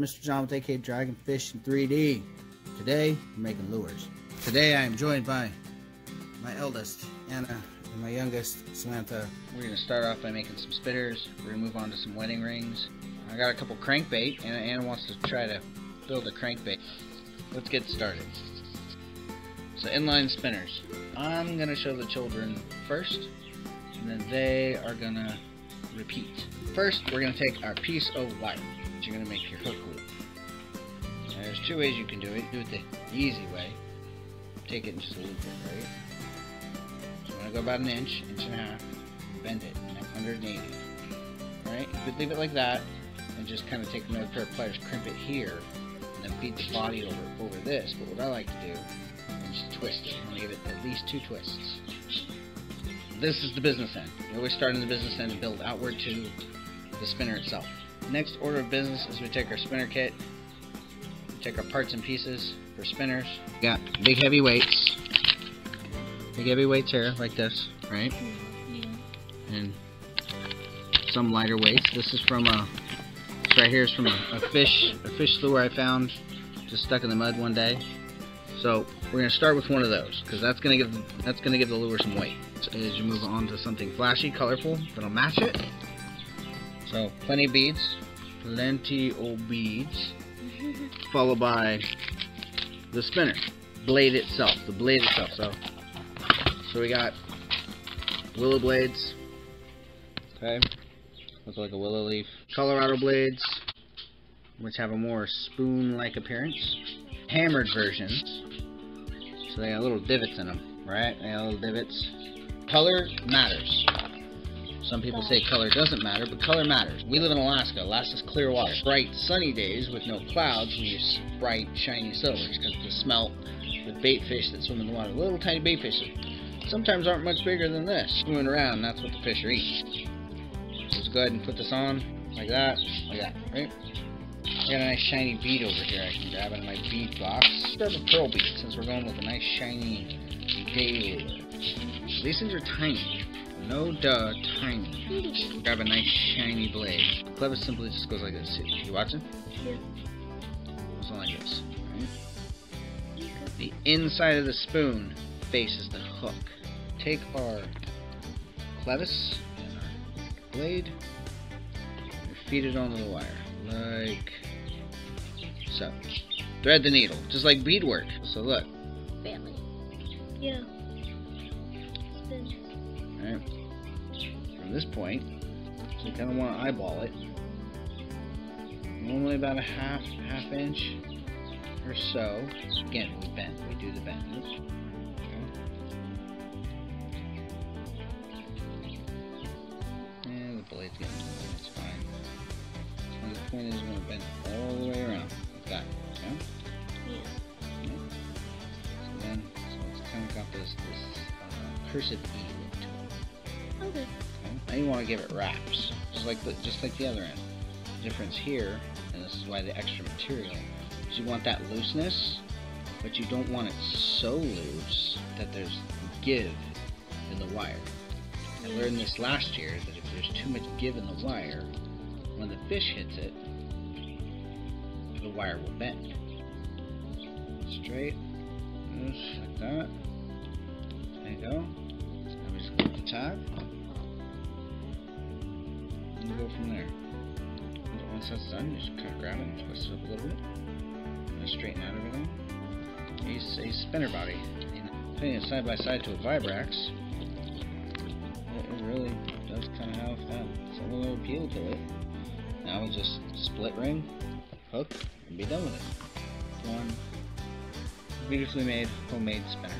Mr. John with AK Dragonfish in 3D. Today, we're making lures. Today, I am joined by my eldest, Anna, and my youngest, Samantha. We're going to start off by making some spitters. We're going to move on to some wedding rings. I got a couple crankbait, and Anna wants to try to build a crankbait. Let's get started. So, inline spinners. I'm going to show the children first, and then they are going to repeat. First, we're going to take our piece of wire. You're going to make your hook loop. Now, there's two ways you can do it. Do it the easy way. Take it and just loop it, right? So I'm going to go about an inch, inch and a half, and bend it at 180. Alright? You could leave it like that, and just kind of take another pair of pliers, crimp it here, and then beat the body over this. But what I like to do is just twist it. I'm going to give it at least two twists. This is the business end. You always start in the business end and build outward to the spinner itself. Next order of business is we take our spinner kit, we take our parts and pieces for spinners. We got big heavy weights here, like this, right? Yeah. And some lighter weights. This is from a fish lure I found just stuck in the mud one day. So we're gonna start with one of those because that's gonna give the lure some weight. So as you move on to something flashy, colorful, that'll match it. So, plenty of beads, followed by the spinner, the blade itself. So we got willow blades, okay, looks like a willow leaf, Colorado blades, which have a more spoon-like appearance, hammered versions, so they got little divots in them, right, they got little divots. Color matters. Some people say color doesn't matter, but color matters. We live in Alaska. Alaska's clear water. Bright, sunny days with no clouds, we use bright, shiny silvers because the smelt, the bait fish that swim in the water, little tiny bait fish sometimes aren't much bigger than this. Swimming around, and that's what the fish are eating. Let's go ahead and put this on like that, right? I got a nice shiny bead over here I can grab out of my bead box. Let's grab a pearl bead since we're going with a nice shiny day lure. These things are tiny. No duh, tiny. Grab a nice shiny blade. The clevis simply just goes like this. You watching? Yeah. Goes on like this. Right? The inside of the spoon faces the hook. Take our clevis and our blade and feed it onto the wire. Like so. Thread the needle, just like beadwork. So look. Family. Yeah. Spin. Alright. From this point, so you kind of want to eyeball it. Normally about a half inch or so. Again, we do the bend. Okay. And the blade's getting moving, it's fine. And the point is we're going to bend all the way around like that. Okay? Yeah. Okay. So it's kind of got this cursive E look to it. Okay. Now you want to give it wraps, just like the other end. The difference here, and this is why the extra material, is you want that looseness, but you don't want it so loose that there's give in the wire. I learned this last year, that if there's too much give in the wire, when the fish hits it, the wire will bend. Straight, loose, like that. There you go. Now we just clip the tab. And go from there. Once that's done, you just kind of grab it and twist it up a little bit. And straighten out everything. Use a spinner body. Putting it side by side to a Vibrax, it really does kind of have that little appeal to it. Now we'll just split ring, hook, and be done with it. One beautifully made homemade spinner.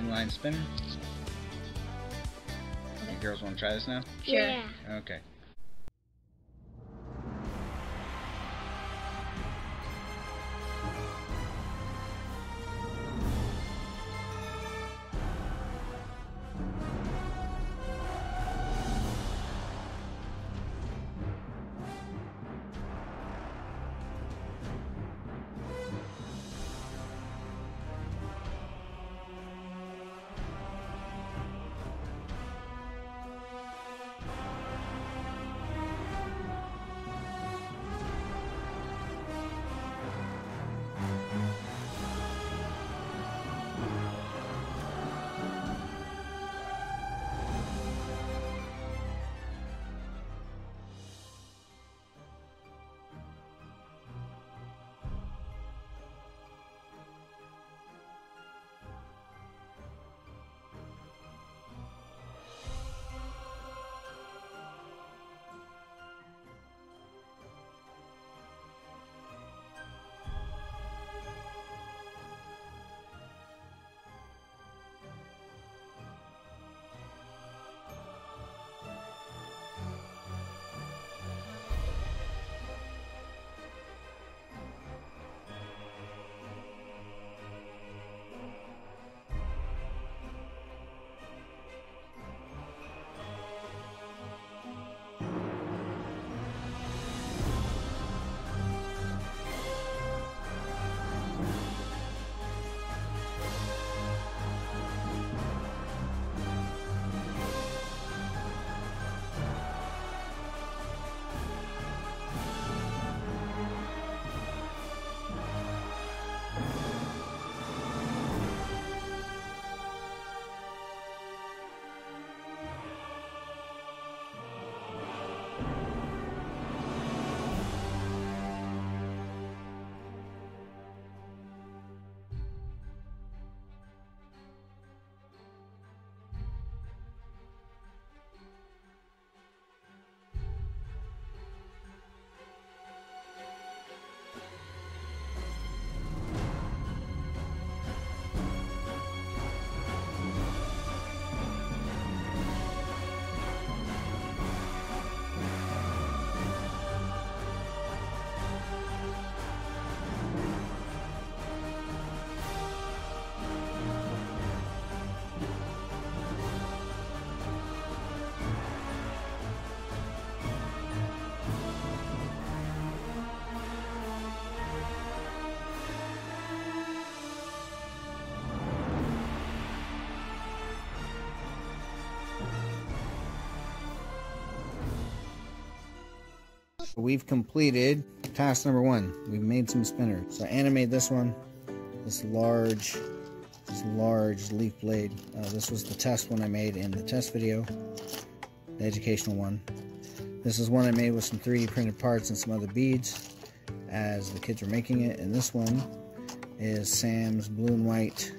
Inline spinner. Girls want to try this now? Sure. Yeah. Okay. We've completed task number one. We've made some spinners. So animate this one, this large leaf blade. This was the test one I made in the test video, the educational one. This is one I made with some 3D printed parts and some other beads as the kids were making it. And this one is Sam's blue and white